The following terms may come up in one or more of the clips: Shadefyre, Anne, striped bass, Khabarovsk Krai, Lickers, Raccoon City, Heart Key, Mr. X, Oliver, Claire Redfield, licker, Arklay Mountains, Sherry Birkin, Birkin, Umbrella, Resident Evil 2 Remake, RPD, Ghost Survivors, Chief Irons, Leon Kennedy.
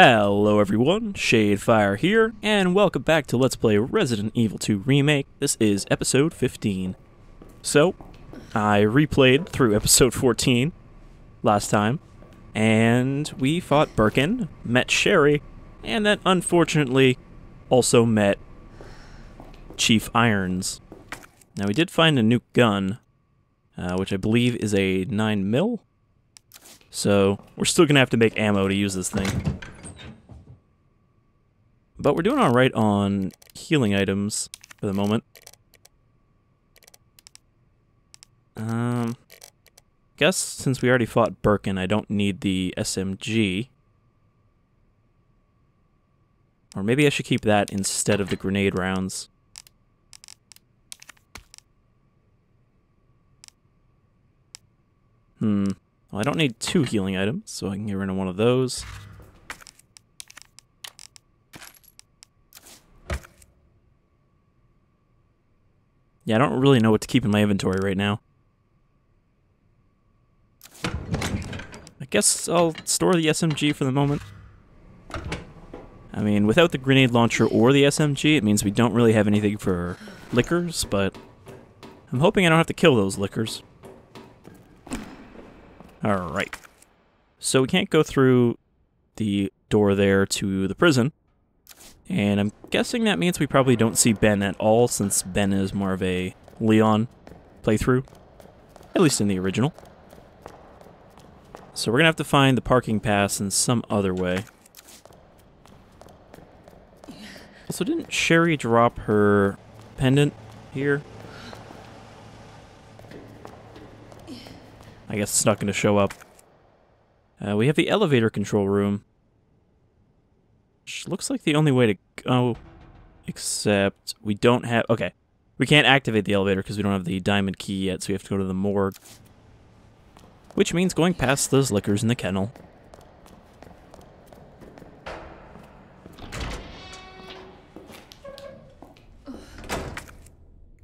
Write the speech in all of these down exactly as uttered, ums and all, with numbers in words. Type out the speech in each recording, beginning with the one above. Hello everyone, Shadefyre here, and welcome back to Let's Play Resident Evil two Remake. This is episode fifteen. So, I replayed through episode fourteen last time, and we fought Birkin, met Sherry, and then unfortunately also met Chief Irons. Now we did find a new gun, uh, which I believe is a nine mil, so we're still going to have to make ammo to use this thing. But we're doing alright on healing items for the moment. Um, guess since we already fought Birkin, I don't need the S M G. Or maybe I should keep that instead of the grenade rounds. Hmm. Well, I don't need two healing items, so I can get rid of one of those. Yeah, I don't really know what to keep in my inventory right now. I guess I'll store the S M G for the moment. I mean, without the grenade launcher or the S M G, it means we don't really have anything for lickers, but I'm hoping I don't have to kill those lickers. Alright. So we can't go through the door there to the prison. And I'm guessing that means we probably don't see Ben at all, since Ben is more of a Leon playthrough, at least in the original. So we're gonna have to find the parking pass in some other way. Also, didn't Sherry drop her pendant here? I guess it's not gonna show up. Uh, we have the elevator control room. Which looks like the only way to go, except we don't have... Okay, we can't activate the elevator because we don't have the diamond key yet, so we have to go to the morgue. Which means going past those lickers in the kennel.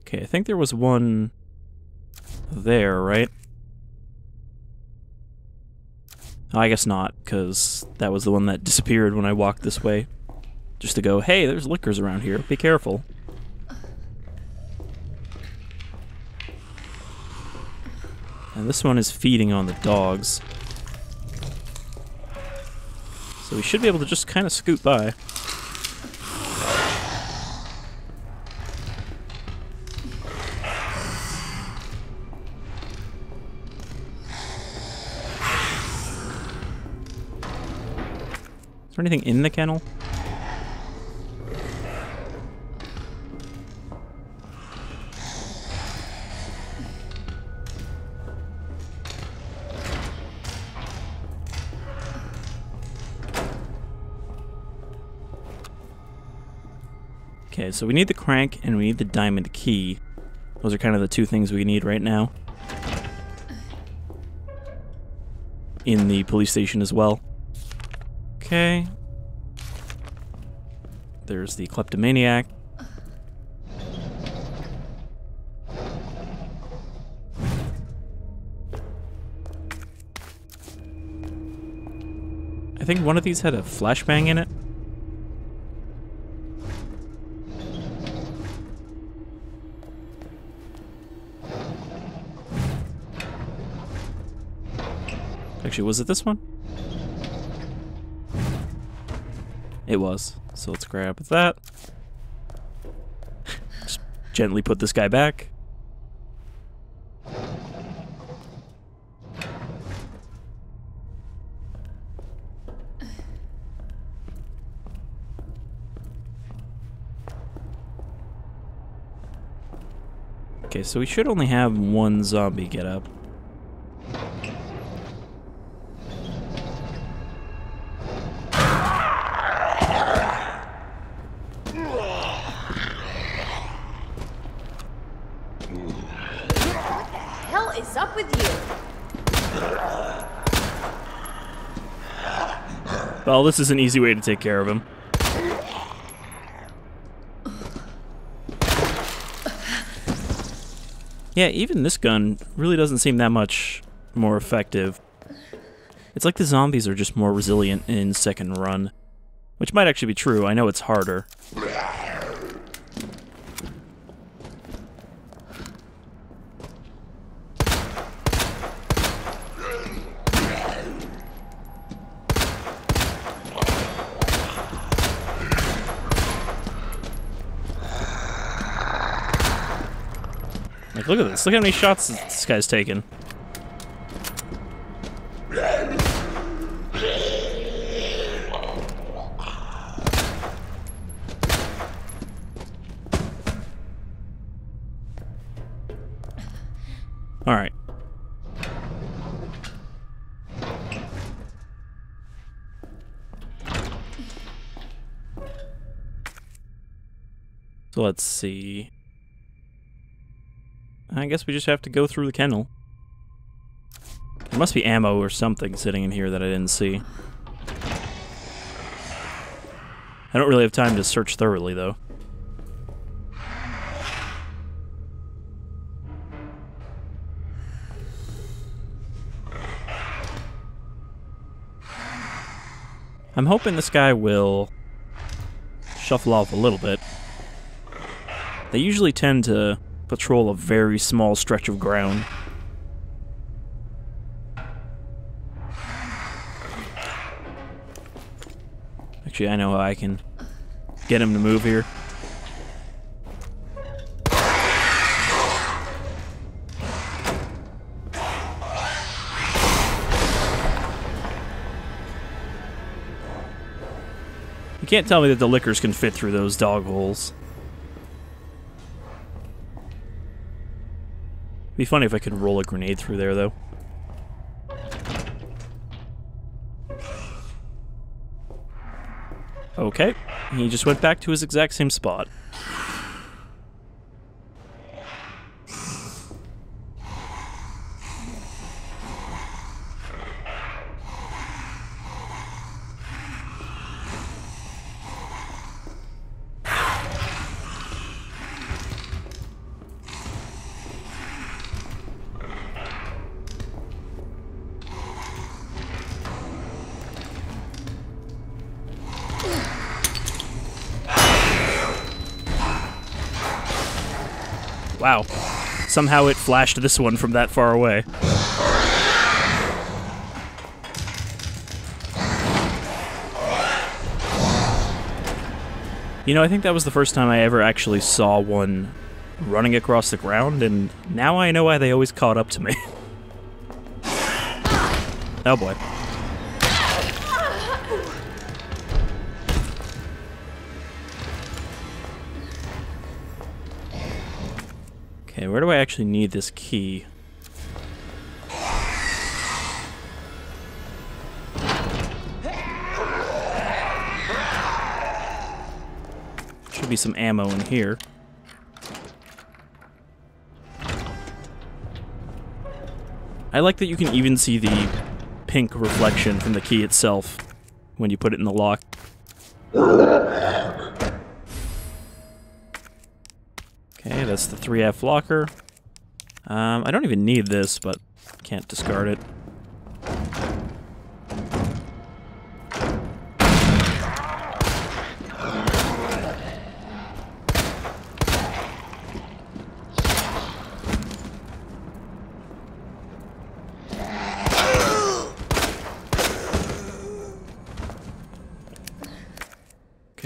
Okay, I think there was one there, right? I guess not, because that was the one that disappeared when I walked this way. Just to go, hey, there's lickers around here, be careful. And this one is feeding on the dogs. So we should be able to just kind of scoot by. Is there anything in the kennel? Okay, so we need the crank and we need the diamond key. Those are kind of the two things we need right now. In the police station as well. Okay. There's the kleptomaniac. I think one of these had a flashbang in it. Actually, was it this one? It was. So let's grab that. Just gently put this guy back. Okay, so we should only have one zombie get up. Well, this is an easy way to take care of him. Yeah, even this gun really doesn't seem that much more effective. It's like the zombies are just more resilient in second run. Which might actually be true. I know it's harder. Like, look at this. Look how many shots this guy's taken. So let's see. I guess we just have to go through the kennel. There must be ammo or something sitting in here that I didn't see. I don't really have time to search thoroughly, though. I'm hoping this guy will shuffle off a little bit. They usually tend to patrol a very small stretch of ground. Actually, I know how I can get him to move here. You can't tell me that the lickers can fit through those dog holes. It'd be funny if I could roll a grenade through there, though. Okay, he just went back to his exact same spot. Wow. Somehow it flashed this one from that far away. You know, I think that was the first time I ever actually saw one running across the ground, and now I know why they always caught up to me. Oh boy. Okay, where do I actually need this key? Should be some ammo in here. I like that you can even see the pink reflection from the key itself when you put it in the lock. Okay, that's the three F locker. Um, I don't even need this, but can't discard it. Okay,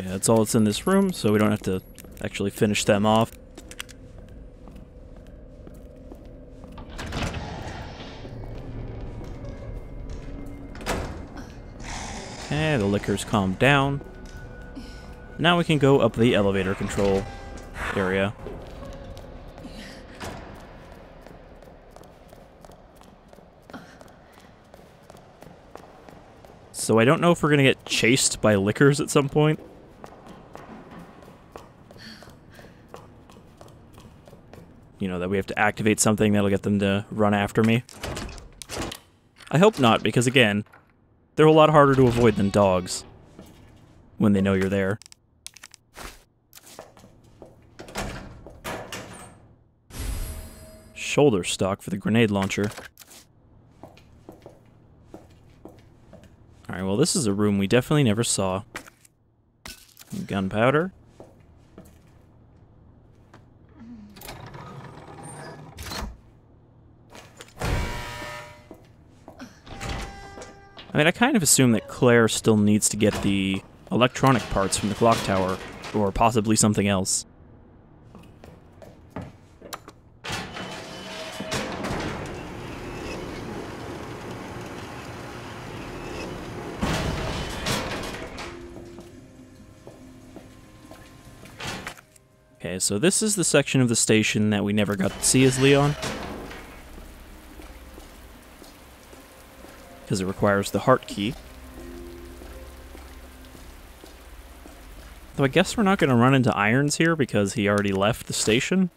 that's all that's in this room, so we don't have to actually finish them off. The liquor's calmed down. Now we can go up the elevator control area. So I don't know if we're gonna get chased by liquors at some point. You know, that we have to activate something that'll get them to run after me. I hope not, because again, they're a lot harder to avoid than dogs when they know you're there. Shoulder stock for the grenade launcher. Alright, well this is a room we definitely never saw. gunpowder. I mean, I kind of assume that Claire still needs to get the electronic parts from the clock tower, or possibly something else. Okay, so this is the section of the station that we never got to see as Leon, because it requires the heart key. Though I guess we're not going to run into Irons here because he already left the station.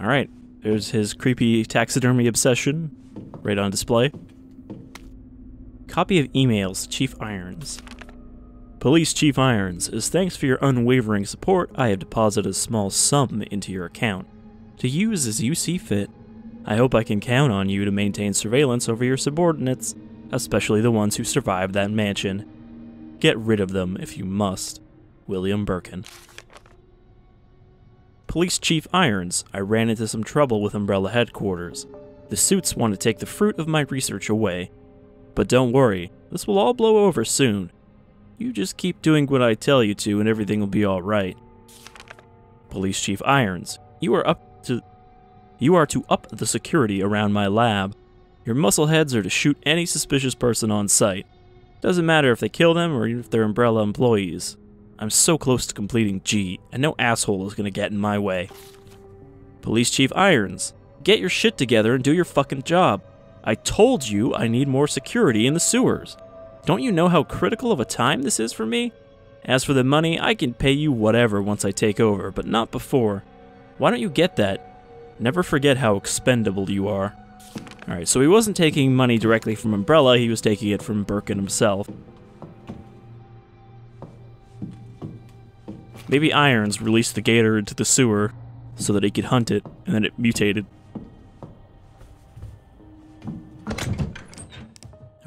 Alright, there's his creepy taxidermy obsession right on display. Copy of emails to Chief Irons. Police Chief Irons, as thanks for your unwavering support, I have deposited a small sum into your account, to use as you see fit. I hope I can count on you to maintain surveillance over your subordinates, especially the ones who survived that mansion. Get rid of them if you must. William Birkin. Police Chief Irons, I ran into some trouble with Umbrella Headquarters. The suits want to take the fruit of my research away. But don't worry, this will all blow over soon. You just keep doing what I tell you to and everything will be alright. Police Chief Irons, you are up to you are to up the security around my lab. Your muscleheads are to shoot any suspicious person on sight. Doesn't matter if they kill them or even if they're Umbrella employees. I'm so close to completing G, and no asshole is gonna get in my way. Police Chief Irons, get your shit together and do your fucking job. I told you I need more security in the sewers. Don't you know how critical of a time this is for me? As for the money, I can pay you whatever once I take over, but not before. Why don't you get that? Never forget how expendable you are. Alright, so he wasn't taking money directly from Umbrella, he was taking it from Birkin himself. Maybe Irons released the gator into the sewer so that he could hunt it, and then it mutated.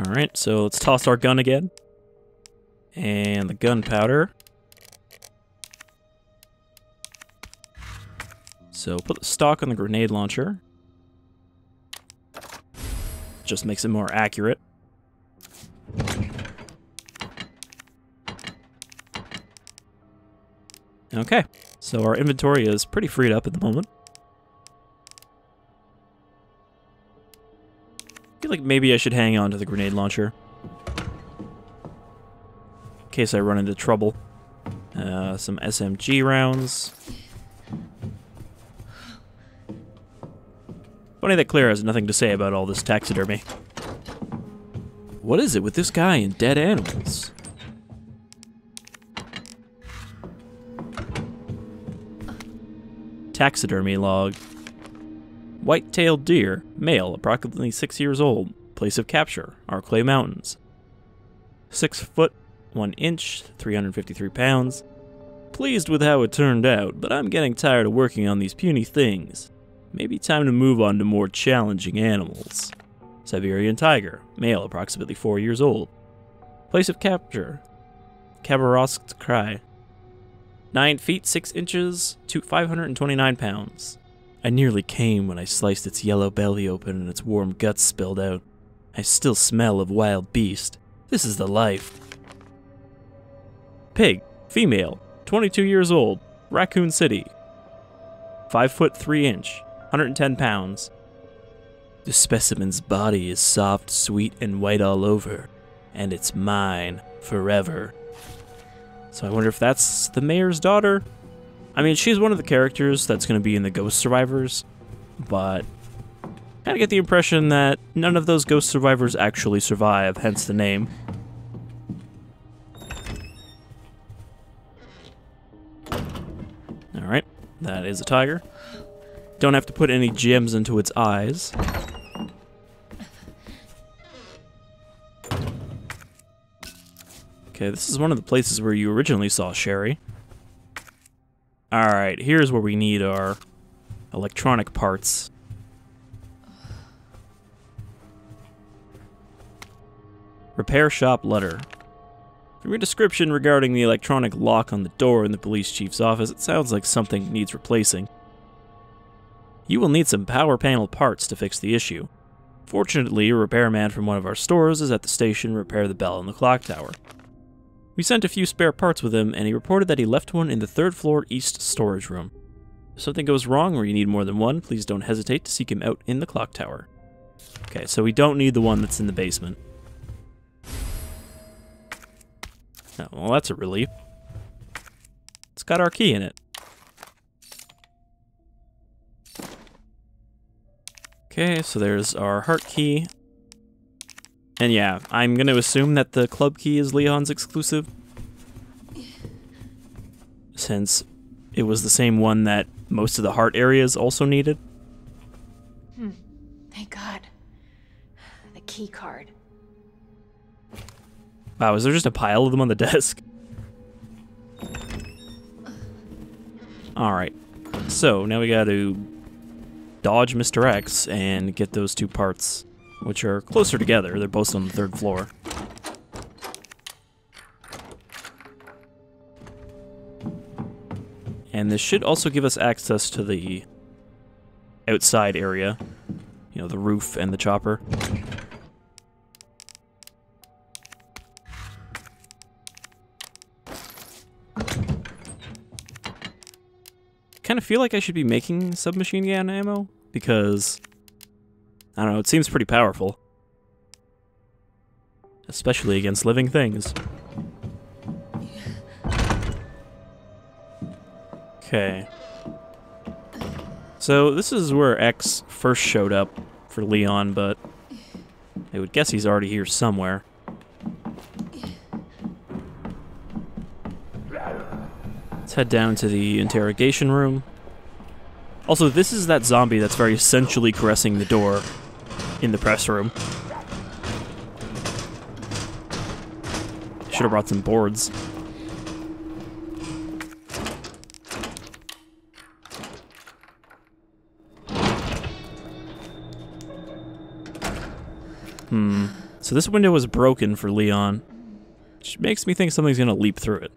Alright, so let's toss our gun again. And the gunpowder. So put the stock on the grenade launcher. Just makes it more accurate. Okay, so our inventory is pretty freed up at the moment. I feel like maybe I should hang on to the grenade launcher in case I run into trouble. Uh, some S M G rounds. Funny that Claire has nothing to say about all this taxidermy. What is it with this guy and dead animals? Taxidermy log. White-tailed deer, male, approximately six years old. Place of capture, Arklay Mountains. Six foot, one inch, three hundred fifty-three pounds. Pleased with how it turned out, but I'm getting tired of working on these puny things. Maybe time to move on to more challenging animals. Siberian tiger, male, approximately four years old. Place of capture, Khabarovsk Krai. Nine feet, six inches, to five hundred twenty-nine pounds. I nearly came when I sliced its yellow belly open and its warm guts spilled out. I still smell of wild beast. This is the life. Pig, female, twenty-two years old, Raccoon City. five foot three inch, one hundred ten pounds. The specimen's body is soft, sweet, and white all over, and it's mine forever. So I wonder if that's the mayor's daughter? I mean, she's one of the characters that's going to be in the Ghost Survivors, but I kind of get the impression that none of those Ghost Survivors actually survive, hence the name. Alright, that is a tiger. Don't have to put any gems into its eyes. Okay, this is one of the places where you originally saw Sherry. Alright, here's where we need our electronic parts. Repair shop letter. From your description regarding the electronic lock on the door in the police chief's office, it sounds like something needs replacing. You will need some power panel parts to fix the issue. Fortunately, a repairman from one of our stores is at the station to repair the bell in the clock tower. We sent a few spare parts with him, and he reported that he left one in the third floor east storage room. If something goes wrong or you need more than one, please don't hesitate to seek him out in the clock tower. Okay, so we don't need the one that's in the basement. Oh, well, that's a relief. It's got our key in it. Okay, so there's our heart key. And yeah, I'm going to assume that the club key is Leon's exclusive, since it was the same one that most of the heart areas also needed. Hmm. Thank God. The key card. Wow, is there just a pile of them on the desk? Alright, so now we gotta dodge Mister X and get those two parts, which are closer together. They're both on the third floor. And this should also give us access to the outside area, you know, the roof and the chopper. I kind of feel like I should be making submachine gun ammo, because, I don't know, it seems pretty powerful. Especially against living things. Okay. So this is where X first showed up for Leon, but I would guess he's already here somewhere. Let's head down to the interrogation room. Also, this is that zombie that's very sensually caressing the door in the press room. Should have brought some boards. Hmm. So this window was broken for Leon, which makes me think something's gonna leap through it.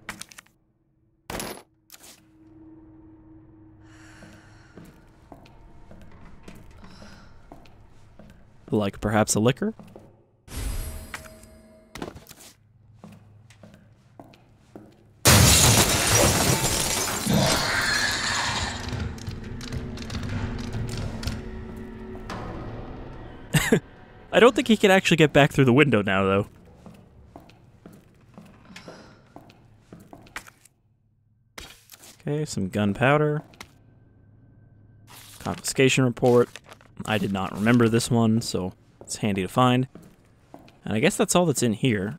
Like perhaps a liquor? I don't think he can actually get back through the window now, though. Okay, some gunpowder. Confiscation report. I did not remember this one, so it's handy to find. And I guess that's all that's in here.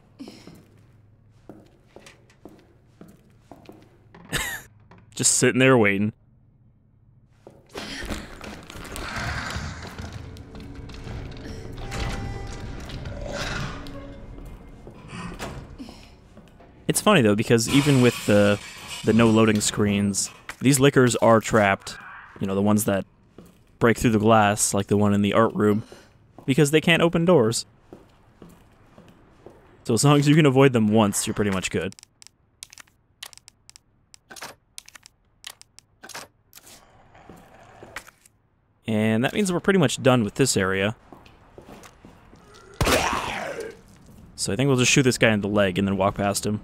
Just sitting there waiting. It's funny though, because even with the the no loading screens, these liquors are trapped. You know, the ones that break through the glass, like the one in the art room, because they can't open doors. So as long as you can avoid them once, you're pretty much good. And that means we're pretty much done with this area. So I think we'll just shoot this guy in the leg and then walk past him.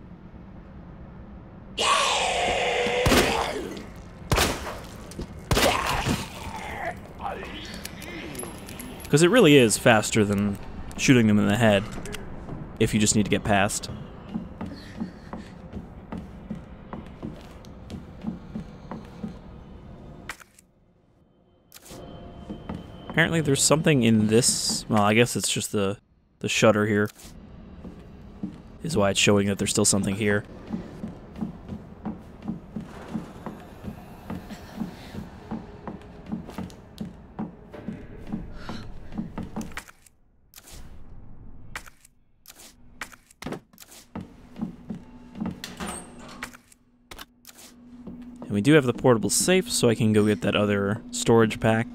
Because it really is faster than shooting them in the head, if you just need to get past. Apparently there's something in this, well, I guess it's just the, the shutter here, is why it's showing that there's still something here. we do have the portable safe, so I can go get that other storage pack.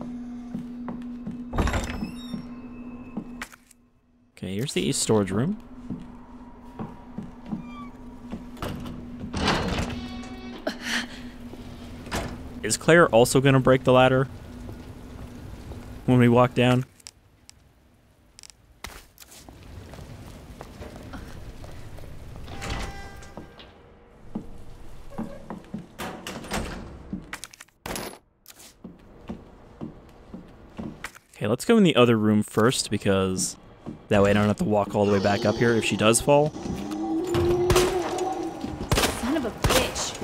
Okay, here's the east storage room. Is Claire also gonna break the ladder when we walk down? Okay, let's go in the other room first, because that way I don't have to walk all the way back up here if she does fall. Son of a bitch!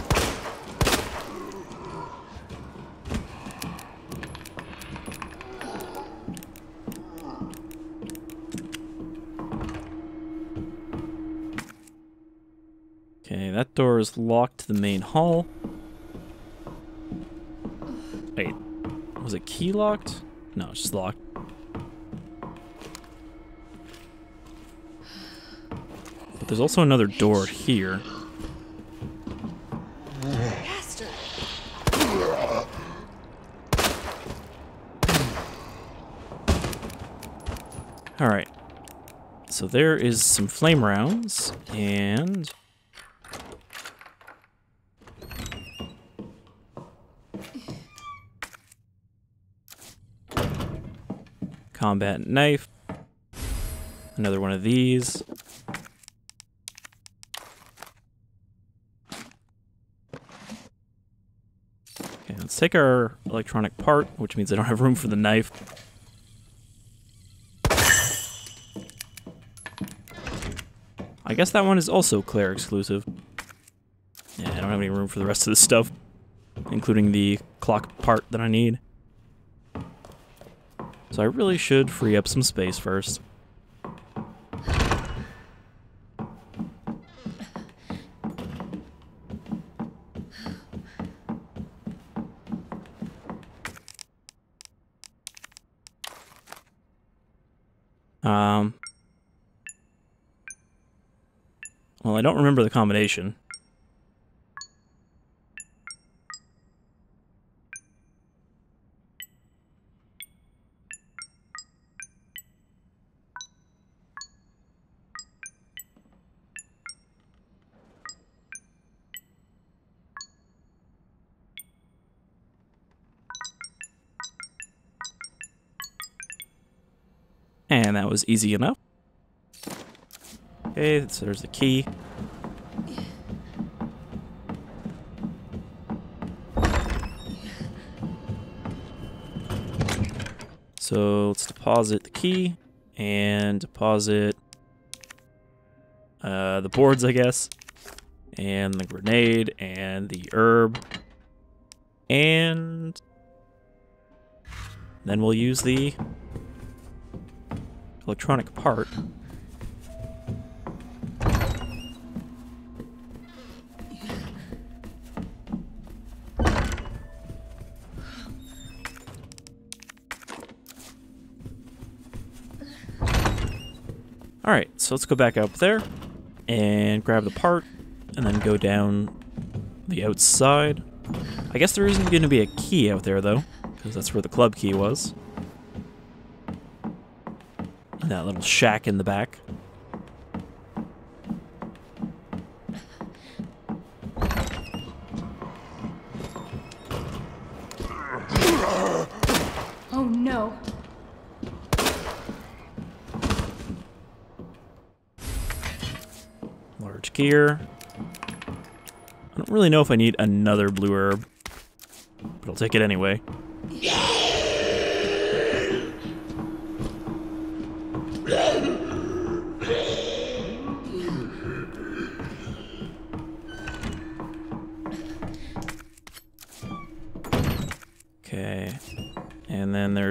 Okay, that door is locked to the main hall. Wait, was it key locked? No, it's just locked. But there's also another door here. Bastard. All right. So there is some flame rounds and combat knife. Another one of these. Okay, let's take our electronic part, which means I don't have room for the knife. I guess that one is also Claire exclusive. Yeah, I don't have any room for the rest of this stuff, including the clock part that I need. So I really should free up some space first. Um. Well, I don't remember the combination. And that was easy enough. Okay, so there's the key. So let's deposit the key and deposit uh, the boards, I guess, and the grenade and the herb. And then we'll use the electronic part. All right, so let's go back up there and grab the part and then go down the outside. I guess there isn't going to be a key out there though, because that's where the club key was. That little shack in the back. Oh no. Large gear. I don't really know if I need another blue herb, but I'll take it anyway.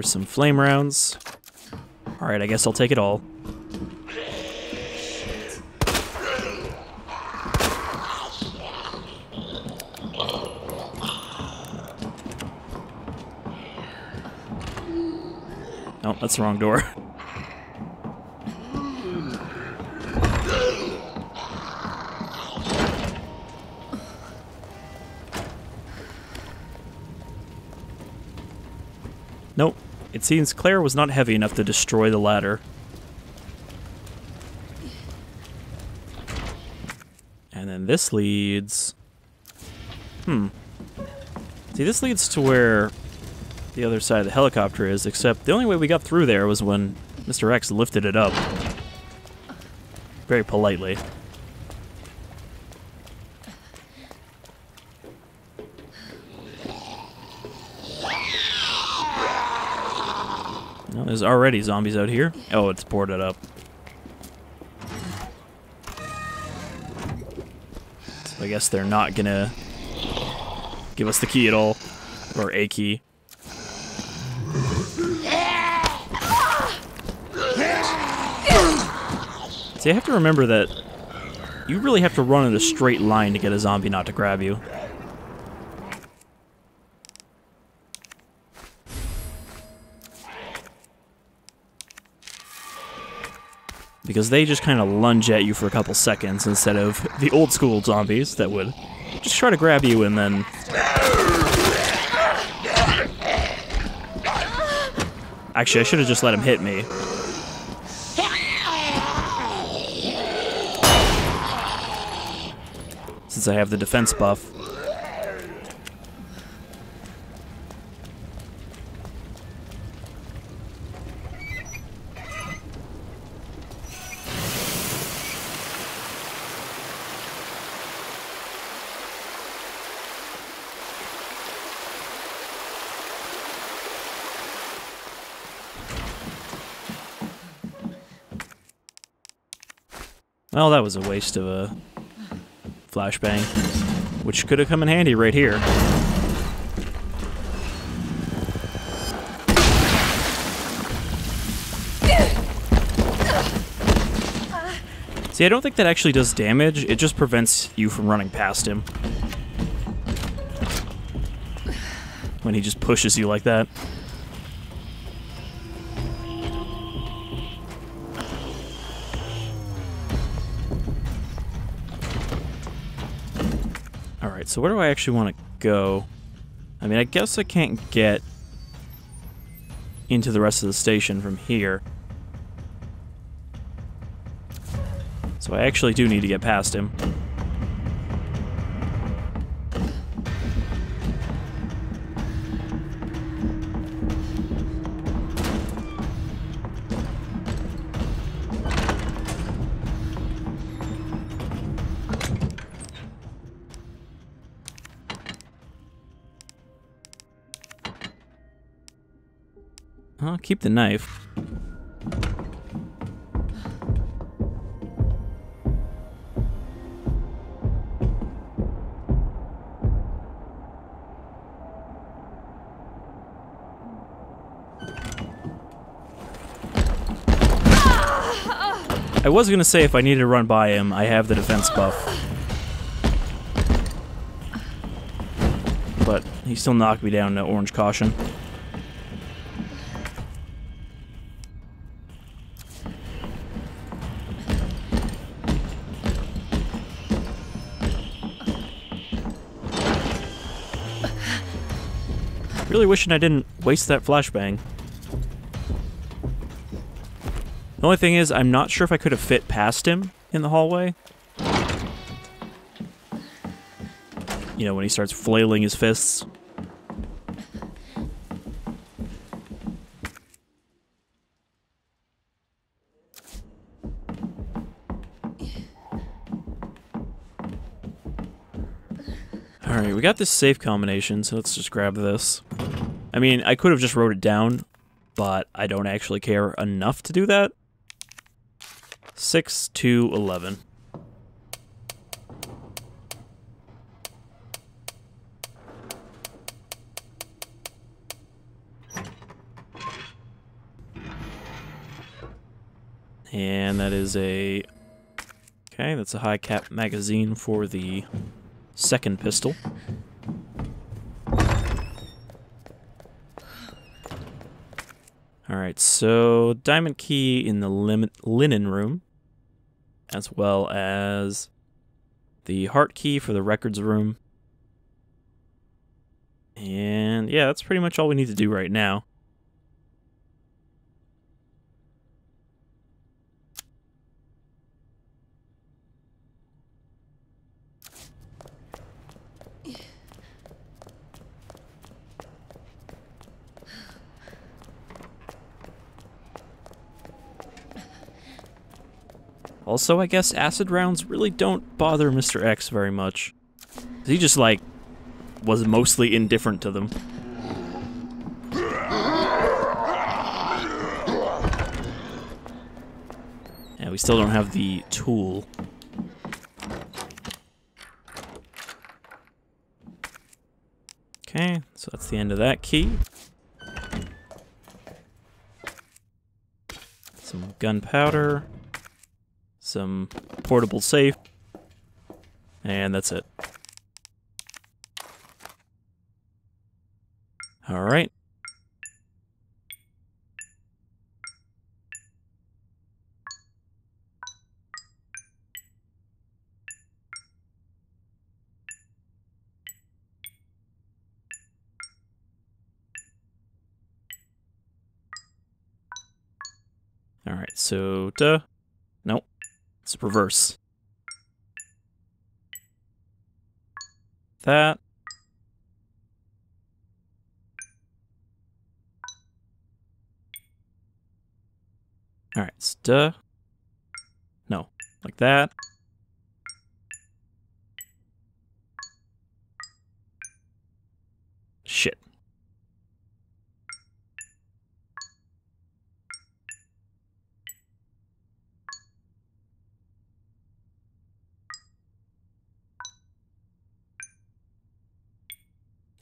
Some flame rounds. All right, I guess I'll take it all. Oh, that's the wrong door. Nope. It seems Claire was not heavy enough to destroy the ladder. And then this leads... Hmm. See, this leads to where the other side of the helicopter is, except the only way we got through there was when Mister X lifted it up. Very politely. Well, there's already zombies out here. Oh, it's boarded up. So I guess they're not gonna give us the key at all. Or a key. See, I have to remember that you really have to run in a straight line to get a zombie not to grab you. Because they just kind of lunge at you for a couple seconds instead of the old school zombies that would just try to grab you and then... Actually, I should have just let him hit me. Since I have the defense buff. Well, that was a waste of a flashbang, which could have come in handy right here. See, I don't think that actually does damage, it just prevents you from running past him. When he just pushes you like that. So where do I actually want to go? I mean, I guess I can't get into the rest of the station from here. So I actually do need to get past him. I'll keep the knife. I was gonna say if I needed to run by him, I have the defense buff. But he still knocked me down to orange caution. Really wishing I didn't waste that flashbang. The only thing is, I'm not sure if I could have fit past him in the hallway. You know, when he starts flailing his fists. Alright, we got this safe combination, so let's just grab this. I mean, I could have just wrote it down, but I don't actually care enough to do that. six, two, eleven. And that is a... Okay, that's a high cap magazine for the second pistol. Alright, so diamond key in the lim linen room, as well as the heart key for the records room. And yeah, that's pretty much all we need to do right now. Also, I guess acid rounds really don't bother Mister X very much. He just, like, was mostly indifferent to them. Yeah, we still don't have the tool. Okay, so that's the end of that key. Some gunpowder. Some portable safe. And that's it. Alright. Alright, so, duh. Nope. It's reverse. That. Alright, so, duh. No. Like that. Shit.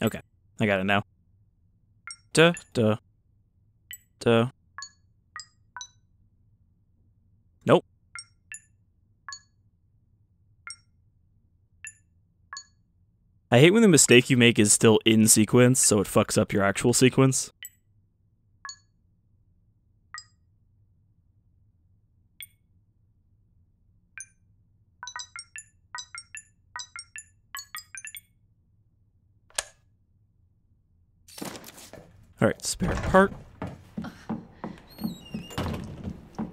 Okay, I got it now. Duh, duh, duh. Nope. I hate when the mistake you make is still in sequence, so it fucks up your actual sequence. Alright, spare part.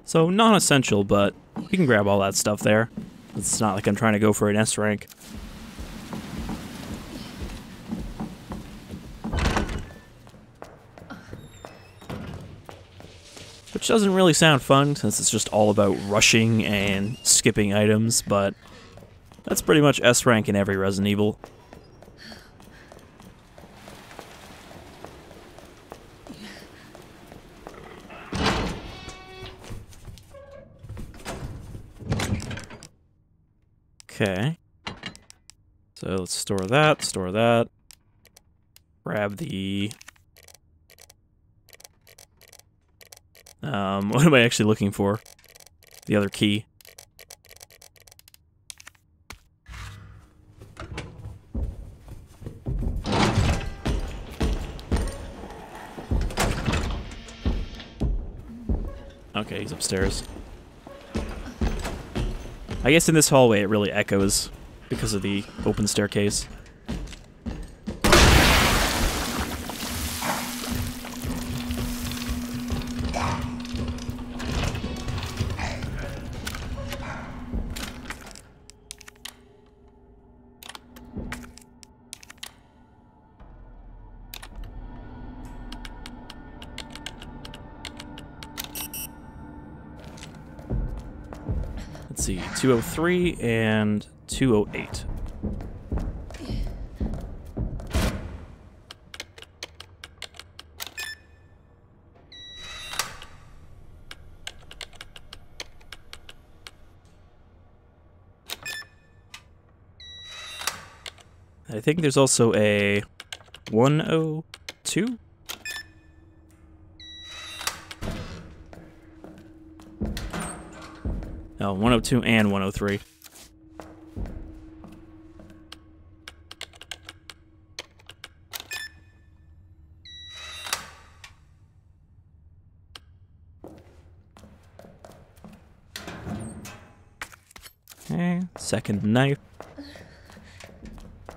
So, non-essential, but we can grab all that stuff there. It's not like I'm trying to go for an S rank. Which doesn't really sound fun, since it's just all about rushing and skipping items, but that's pretty much S rank in every Resident Evil. Okay, so let's store that, store that, grab the, um, what am I actually looking for? The other key. Okay, he's upstairs. I guess in this hallway it really echoes because of the open staircase. two oh three and two oh eight. I think there's also a one oh two? No, one oh two and one oh three. Okay, second knife.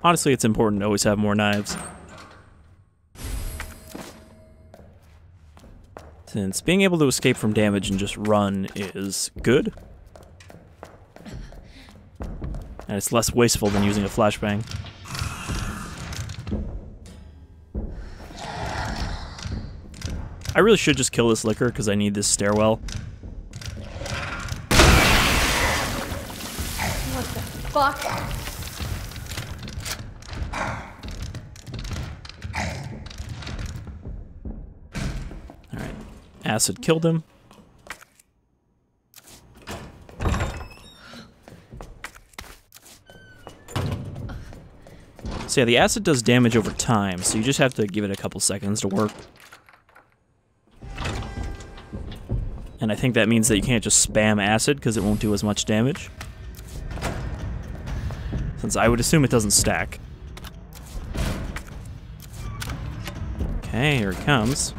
Honestly, it's important to always have more knives. Since being able to escape from damage and just run is good. And it's less wasteful than using a flashbang. I really should just kill this licker because I need this stairwell. fuck? Alright. Acid killed him. So yeah, the acid does damage over time, so you just have to give it a couple seconds to work. And I think that means that you can't just spam acid, because it won't do as much damage. Since I would assume it doesn't stack. Okay, here it comes.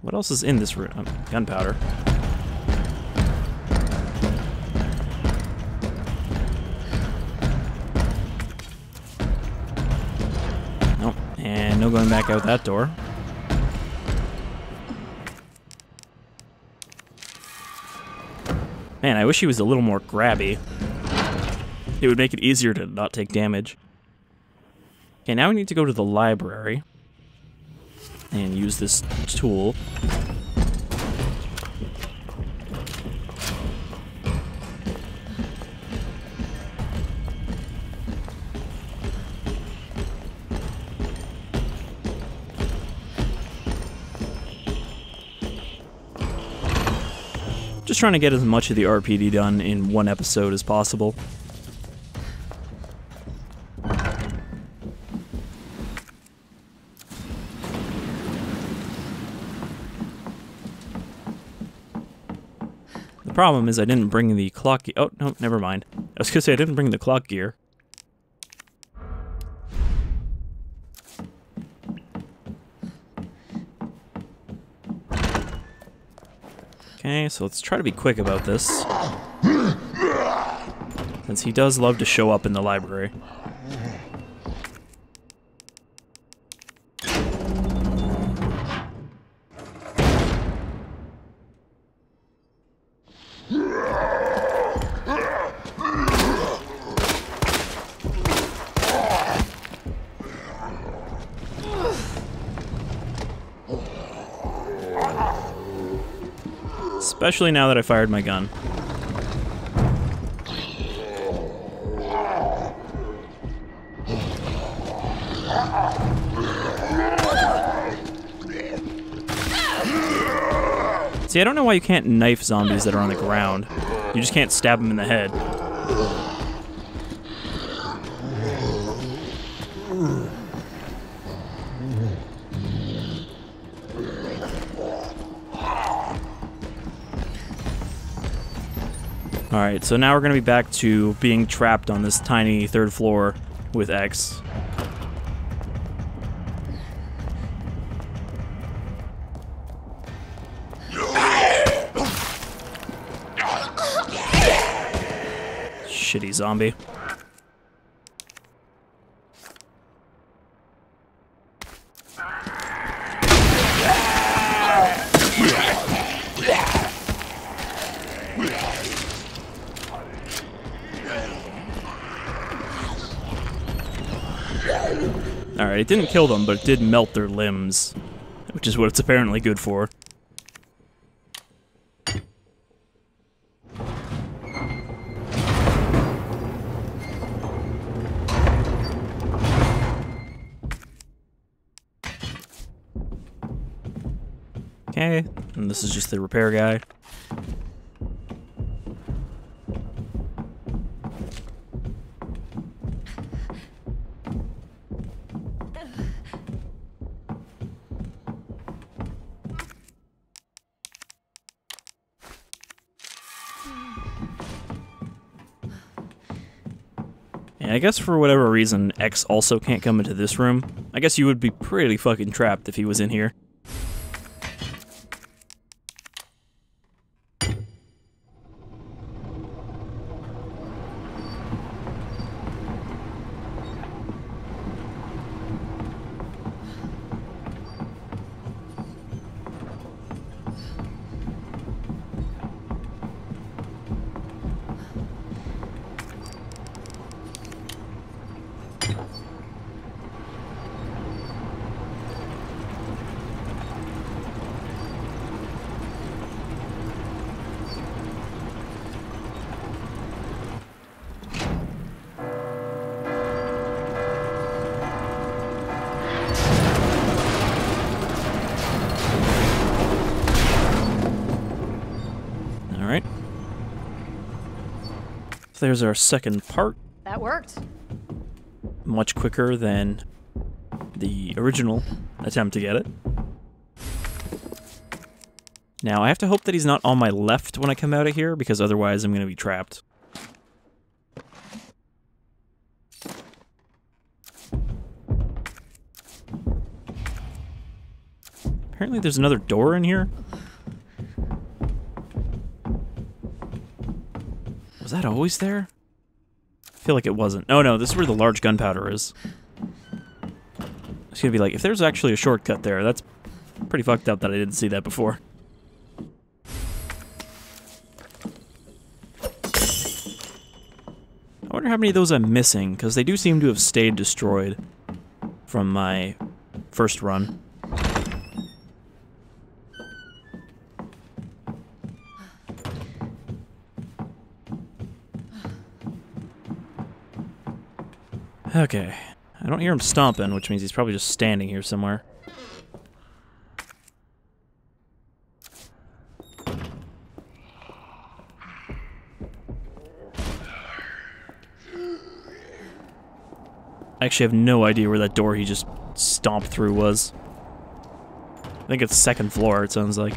What else is in this room? Um, gunpowder. No going back out that door. Man, I wish he was a little more grabby. It would make it easier to not take damage. Okay, now we need to go to the library and use this tool. Just trying to get as much of the R P D done in one episode as possible. The problem is I didn't bring the clock gear. Oh, no, never mind. I was gonna say I didn't bring the clock gear. Okay, so let's try to be quick about this, since he does love to show up in the library. Especially now that I fired my gun. See, I don't know why you can't knife zombies that are on the ground. You just can't stab them in the head. Alright, so now we're gonna be back to being trapped on this tiny third floor with X. Shitty zombie. Alright, it didn't kill them, but it did melt their limbs, which is what it's apparently good for. Okay, and this is just the repair guy. I guess for whatever reason, X also can't come into this room. I guess you would be pretty fucking trapped if he was in here. there's our second part. That worked. Much quicker than the original attempt to get it. Now, I have to hope that he's not on my left when I come out of here, because otherwise I'm going to be trapped. Apparently there's another door in here. Was that always there? I feel like it wasn't. Oh no, this is where the large gunpowder is. It's gonna be like, if there's actually a shortcut there, that's pretty fucked up that I didn't see that before. I wonder how many of those I'm missing, because they do seem to have stayed destroyed from my first run. Okay, I don't hear him stomping, which means he's probably just standing here somewhere. I actually have no idea where that door he just stomped through was. I think it's second floor, it sounds like.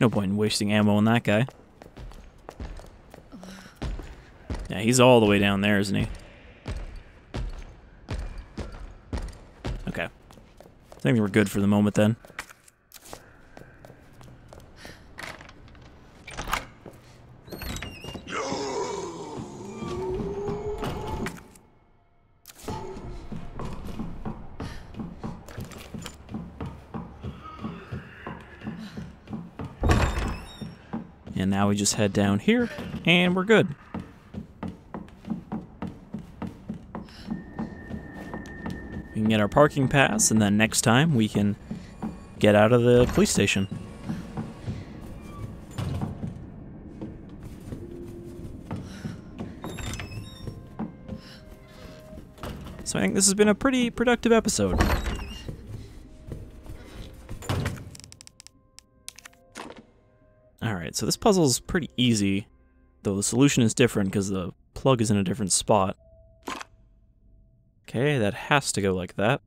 No point in wasting ammo on that guy. Yeah, he's all the way down there, isn't he? Okay. I think we're good for the moment then. And now we just head down here, and we're good. We can get our parking pass, and then next time we can get out of the police station. So I think this has been a pretty productive episode. So this puzzle's pretty easy, though the solution is different because the plug is in a different spot. Okay, that has to go like that.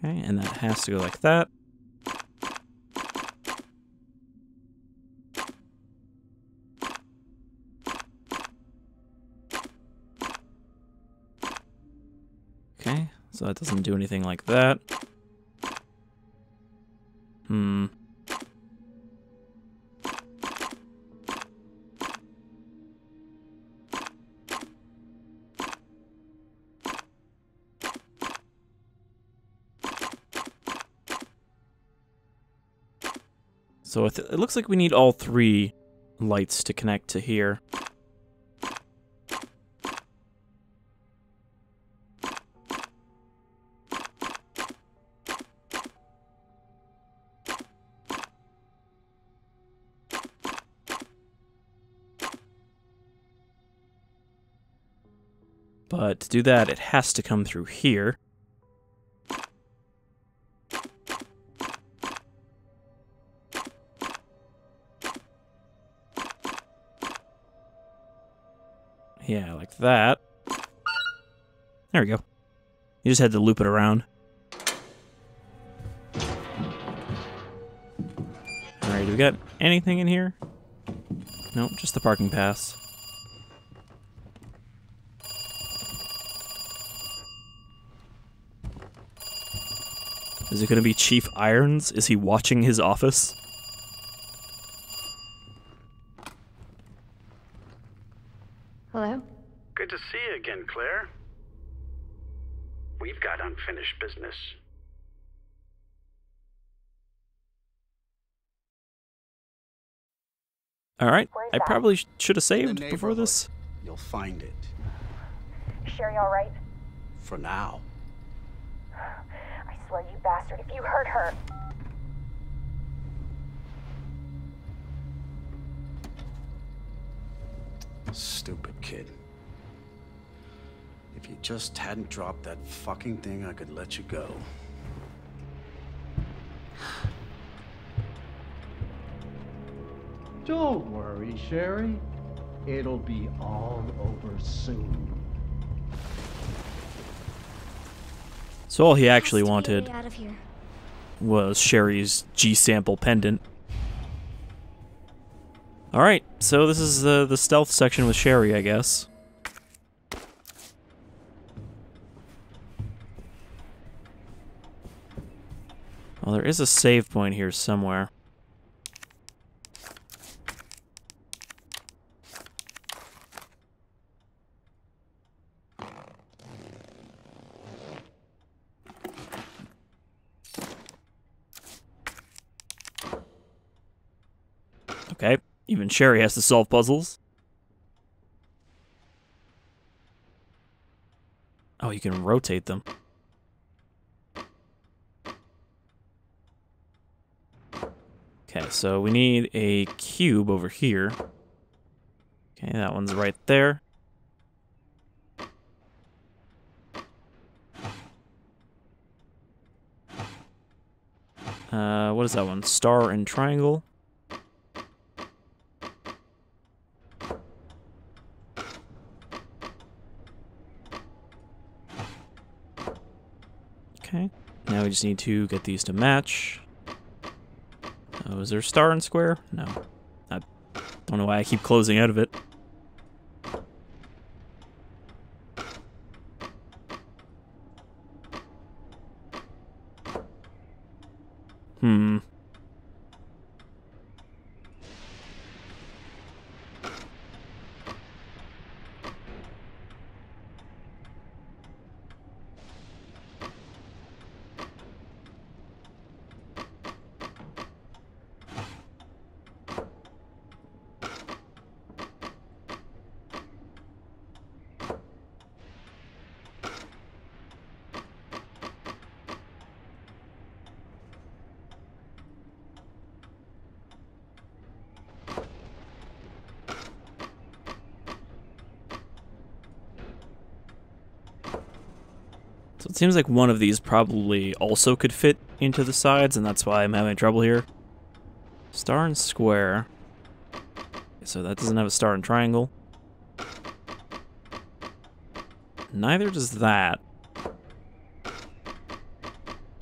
Okay, and that has to go like that. So that doesn't do anything like that. Hmm. So it, th it looks like we need all three lights to connect to here. But to do that, it has to come through here. Yeah, like that. There we go. You just had to loop it around. Alright, do we got anything in here? Nope, just the parking pass. Is it going to be Chief Irons? Is he watching his office? Hello? Good to see you again, Claire. We've got unfinished business. Alright, I probably sh should have saved before this. You'll find it. Sherry, alright? For now. You bastard, if you hurt her. Stupid kid. If you just hadn't dropped that fucking thing, I could let you go. Don't worry, Sherry. It'll be all over soon. So all he actually wanted was Sherry's G-sample pendant. Alright, so this is the, the stealth section with Sherry, I guess. Well, there is a save point here somewhere. Okay, even Sherry has to solve puzzles. Oh, you can rotate them. Okay, so we need a cube over here. Okay, that one's right there. Uh, what is that one? Star and triangle. Okay, now we just need to get these to match. Oh, is there a star and square? No. I don't know why I keep closing out of it. Hmm. So it seems like one of these probably also could fit into the sides, and that's why I'm having trouble here. Star and square. So that doesn't have a star and triangle. Neither does that. What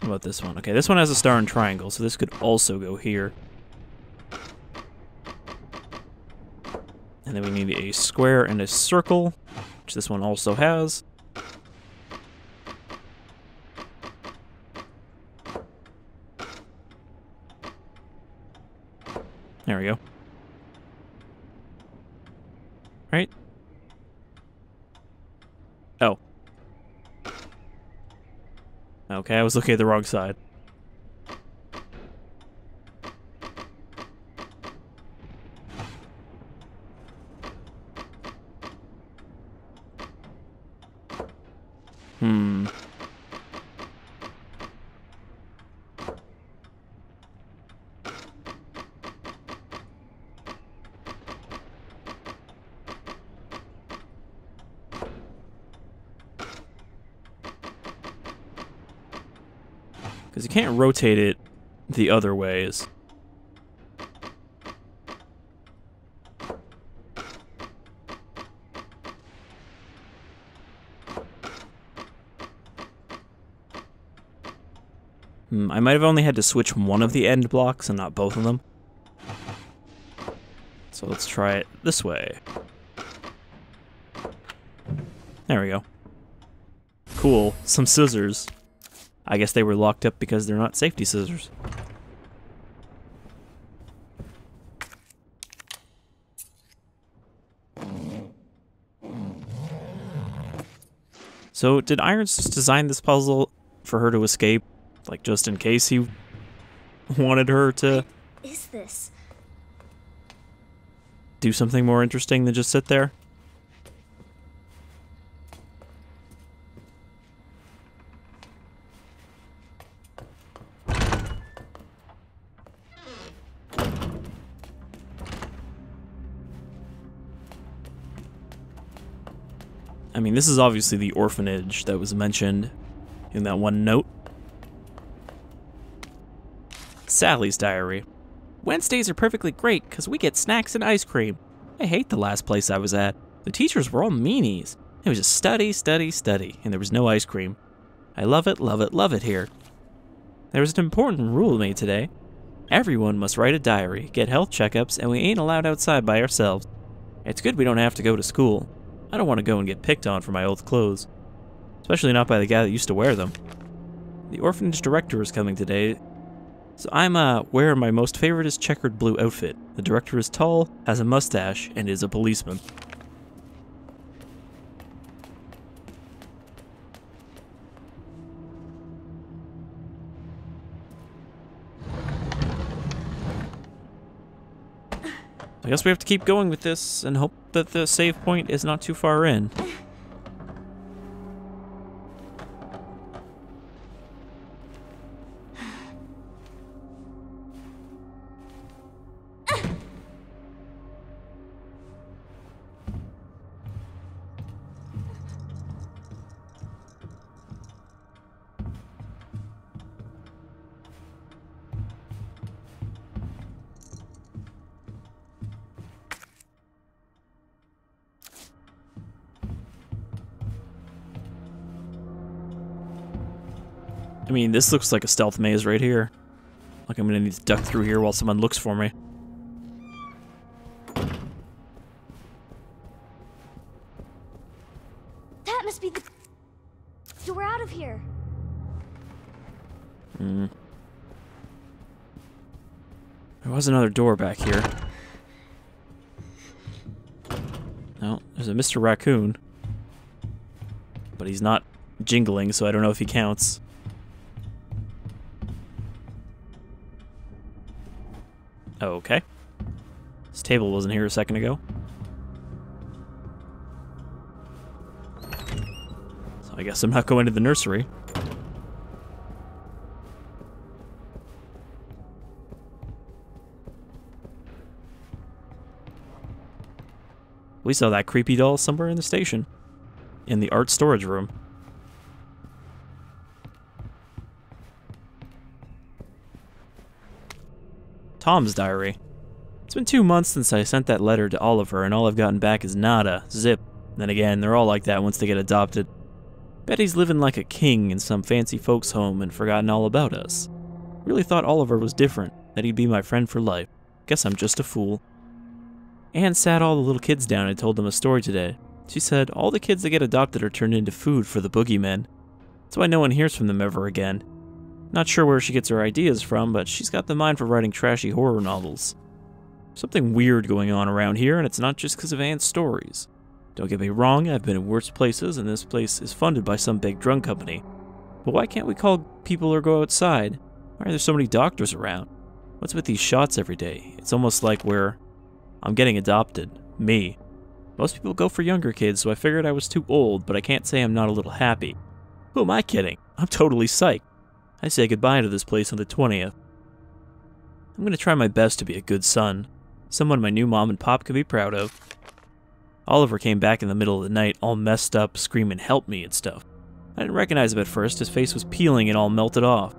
about this one? Okay, this one has a star and triangle, so this could also go here. And then we need a square and a circle, which this one also has. There we go. Right? Oh. Okay, I was looking at the wrong side. Hmm. Because you can't rotate it the other ways. Hmm, I might have only had to switch one of the end blocks and not both of them. So let's try it this way. There we go. Cool, some scissors. I guess they were locked up because they're not safety scissors. So did Irons just design this puzzle for her to escape? Like, just in case he wanted her to... What is this? Do something more interesting than just sit there? I mean, this is obviously the orphanage that was mentioned in that one note. Sally's diary. Wednesdays are perfectly great because we get snacks and ice cream. I hate the last place I was at. The teachers were all meanies. It was just study, study, study, and there was no ice cream. I love it, love it, love it here. There was an important rule made today. Everyone must write a diary, get health checkups, and we ain't allowed outside by ourselves. It's good we don't have to go to school. I don't want to go and get picked on for my old clothes. Especially not by the guy that used to wear them. The orphanage director is coming today, so I'm uh, wearing my most favorite checkered blue outfit. The director is tall, has a mustache, and is a policeman. I guess we have to keep going with this and hope that the save point is not too far in. I mean, this looks like a stealth maze right here. Like I'm gonna need to duck through here while someone looks for me. That must be the door out of here. Hmm. There was another door back here. No, there's a Mister Raccoon. But he's not jingling, so I don't know if he counts. Okay. This table wasn't here a second ago. So I guess I'm not going to the nursery. We saw that creepy doll somewhere in the station. In the art storage room. Tom's diary. It's been two months since I sent that letter to Oliver, and all I've gotten back is nada, zip. Then again, they're all like that once they get adopted. Betty's living like a king in some fancy folks' home and forgotten all about us. Really thought Oliver was different, that he'd be my friend for life. Guess I'm just a fool. Anne sat all the little kids down and told them a story today. She said, all the kids that get adopted are turned into food for the boogeymen. That's why no one hears from them ever again. Not sure where she gets her ideas from, but she's got the mind for writing trashy horror novels. Something weird going on around here, and it's not just because of Anne's stories. Don't get me wrong, I've been in worse places, and this place is funded by some big drug company. But why can't we call people or go outside? Why are there so many doctors around? What's with these shots every day? It's almost like we're... I'm getting adopted. Me. Most people go for younger kids, so I figured I was too old, but I can't say I'm not a little happy. Who am I kidding? I'm totally psyched. I say goodbye to this place on the twentieth. I'm gonna try my best to be a good son. Someone my new mom and pop could be proud of. Oliver came back in the middle of the night, all messed up, screaming help me and stuff. I didn't recognize him at first, his face was peeling and all melted off.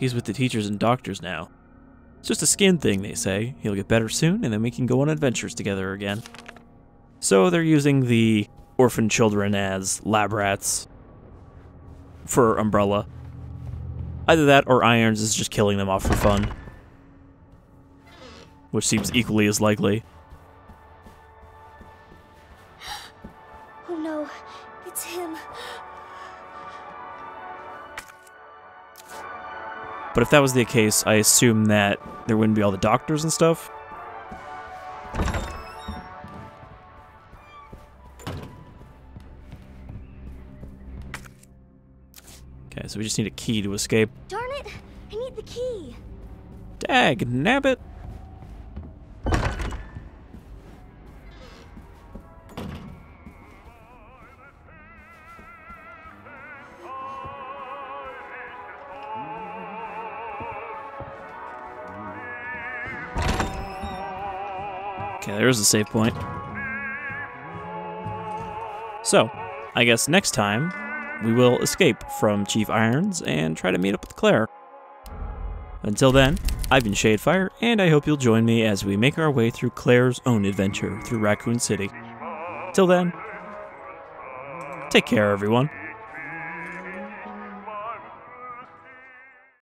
He's with the teachers and doctors now. It's just a skin thing, they say. He'll get better soon and then we can go on adventures together again. So they're using the orphan children as lab rats for Umbrella. Either that or Irons is just killing them off for fun. Which seems equally as likely. Oh no, it's him. But if that was the case, I assume that there wouldn't be all the doctors and stuff. Okay, so we just need a key to escape. Darn it! I need the key! Dag nabbit! Okay, there's the save point. So, I guess next time, we will escape from Chief Irons and try to meet up with Claire. Until then, I've been Shadefyre, and I hope you'll join me as we make our way through Claire's own adventure through Raccoon City. Till then, take care, everyone.